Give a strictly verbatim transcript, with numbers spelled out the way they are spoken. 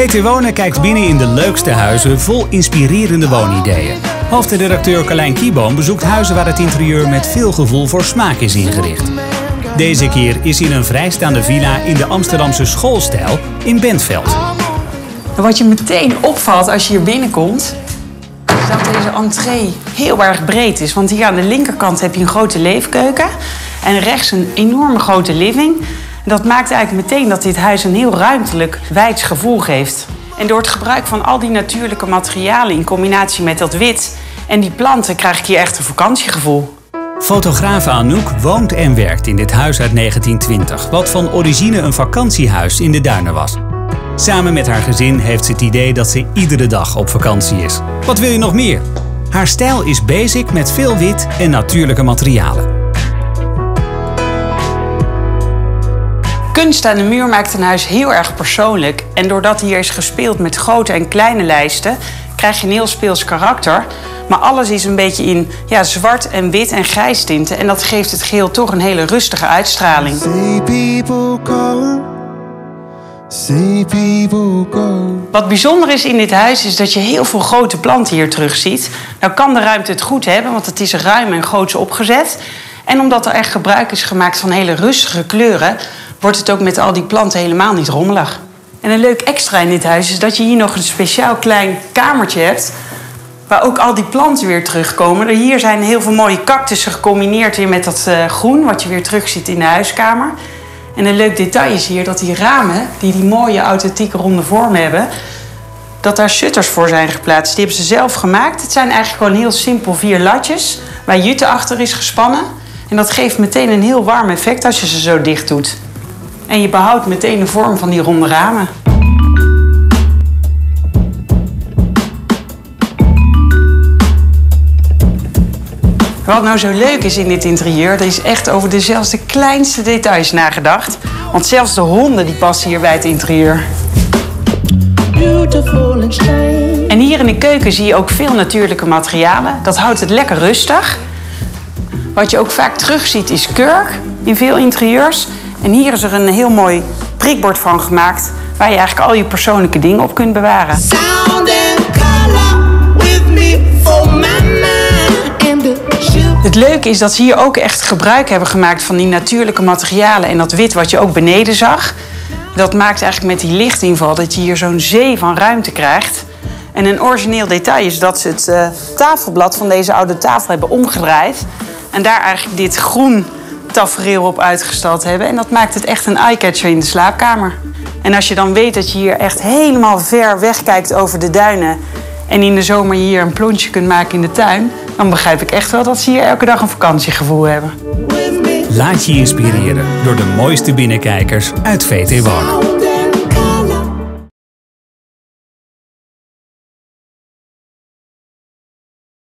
vee twee wonen kijkt binnen in de leukste huizen vol inspirerende woonideeën. Hoofdredacteur Carlein Kieboom bezoekt huizen waar het interieur met veel gevoel voor smaak is ingericht. Deze keer is in een vrijstaande villa in de Amsterdamse schoolstijl in Bentveld. Wat je meteen opvalt als je hier binnenkomt, is dat deze entree heel erg breed is. Want hier aan de linkerkant heb je een grote leefkeuken en rechts een enorme grote living. Dat maakt eigenlijk meteen dat dit huis een heel ruimtelijk, wijds gevoel geeft. En door het gebruik van al die natuurlijke materialen in combinatie met dat wit en die planten krijg ik hier echt een vakantiegevoel. Fotograaf Anouk woont en werkt in dit huis uit negentien twintig, wat van origine een vakantiehuis in de duinen was. Samen met haar gezin heeft ze het idee dat ze iedere dag op vakantie is. Wat wil je nog meer? Haar stijl is basic met veel wit en natuurlijke materialen. Kunst aan de muur maakt een huis heel erg persoonlijk. En doordat hier is gespeeld met grote en kleine lijsten, krijg je een heel speels karakter. Maar alles is een beetje in ja, zwart en wit en grijs tinten. En dat geeft het geheel toch een hele rustige uitstraling. Wat bijzonder is in dit huis is dat je heel veel grote planten hier terug ziet. Nou kan de ruimte het goed hebben, want het is ruim en groots opgezet. En omdat er echt gebruik is gemaakt van hele rustige kleuren, wordt het ook met al die planten helemaal niet rommelig. En een leuk extra in dit huis is dat je hier nog een speciaal klein kamertje hebt, waar ook al die planten weer terugkomen. Hier zijn heel veel mooie cactussen gecombineerd weer met dat groen, wat je weer terugziet in de huiskamer. En een leuk detail is hier dat die ramen, die die mooie authentieke ronde vorm hebben, dat daar shutters voor zijn geplaatst. Die hebben ze zelf gemaakt. Het zijn eigenlijk gewoon heel simpel vier latjes, waar jute achter is gespannen. En dat geeft meteen een heel warm effect als je ze zo dicht doet. En je behoudt meteen de vorm van die ronde ramen. Wat nou zo leuk is in dit interieur, er is echt over de zelfs de kleinste details nagedacht. Want zelfs de honden die passen hier bij het interieur. En hier in de keuken zie je ook veel natuurlijke materialen. Dat houdt het lekker rustig. Wat je ook vaak terugziet is kurk in veel interieurs. En hier is er een heel mooi prikbord van gemaakt, waar je eigenlijk al je persoonlijke dingen op kunt bewaren. Het leuke is dat ze hier ook echt gebruik hebben gemaakt van die natuurlijke materialen en dat wit wat je ook beneden zag. Dat maakt eigenlijk met die lichtinval dat je hier zo'n zee van ruimte krijgt. En een origineel detail is dat ze het uh, tafelblad van deze oude tafel hebben omgedraaid en daar eigenlijk dit groen tafereel op uitgestald hebben. En dat maakt het echt een eyecatcher in de slaapkamer. En als je dan weet dat je hier echt helemaal ver wegkijkt over de duinen en in de zomer je hier een plonsje kunt maken in de tuin, dan begrijp ik echt wel dat ze hier elke dag een vakantiegevoel hebben. Laat je inspireren door de mooiste binnenkijkers uit vee twee wonen.